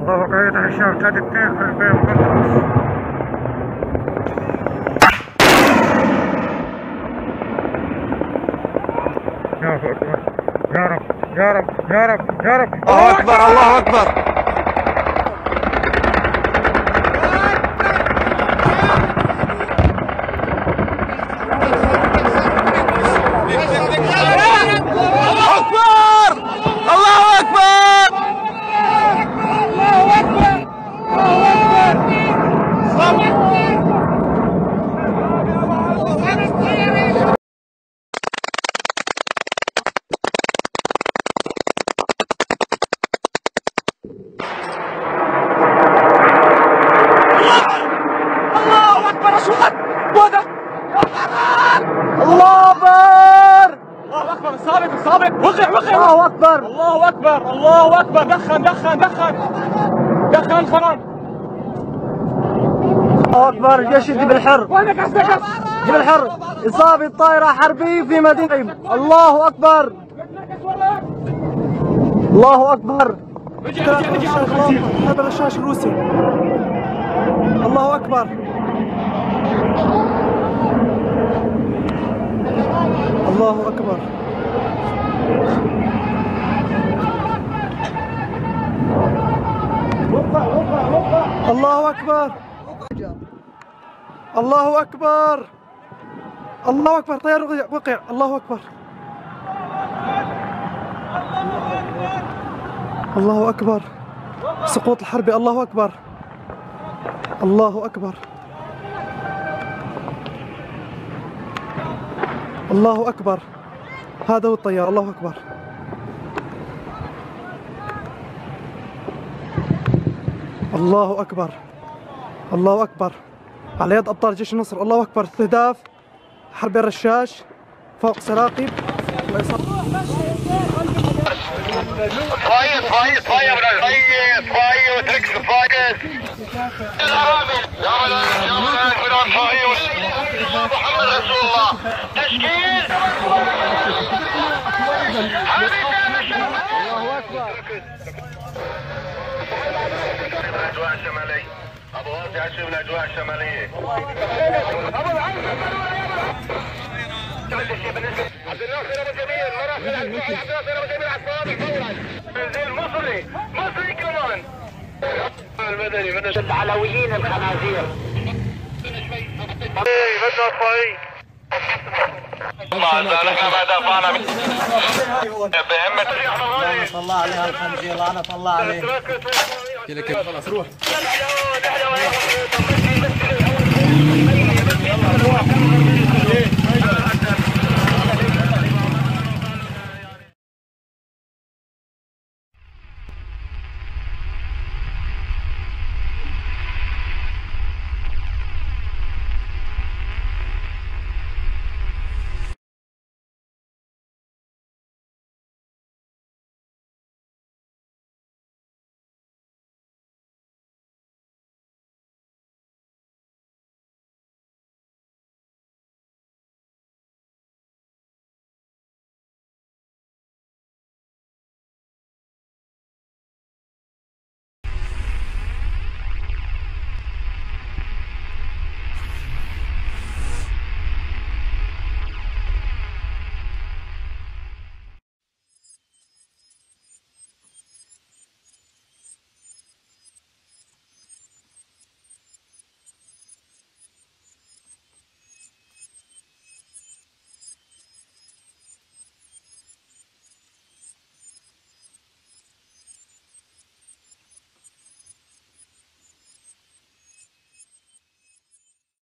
وبقية الشرطات التانية في البيت وقدرس يا رب يا رب يا رب يا رب. الله أكبر الله أكبر. دخن فرن. الله اكبر. الجيش جبل الحر جبل الحر اصابه طائره حربيه في مدينه. الله اكبر الله اكبر. هذا رشاش روسي. الله اكبر الله اكبر. الله أكبر الله أكبر الله أكبر. طيار وقع. الله أكبر الله أكبر. سقوط الحربي. الله أكبر الله أكبر الله أكبر. هذا هو الطيار. الله أكبر. الله أكبر الله أكبر. على يد أبطال جيش النصر. الله أكبر. استهداف حربي الرشاش فوق سراقي. فايز فايز فايز فايز فايز وتركز فايز. محمد رسول الله. تشكيل. الله أكبر. الاجواء الشماليه ابو غازي عشر من الاجواء الشماليه. ابو العين عبد الناصر ابو جميل مراحل عبد الناصر ابو جميل على الصوابع فورا. تنزيل مصري مصري كمان. المدني بدنا العلويين الخنازير. بدنا الصعيد. مع ذلك ما دافعنا بهمة. لعنة الله عليها الخنزير لعنة الله عليه. كده كده خلاص روح.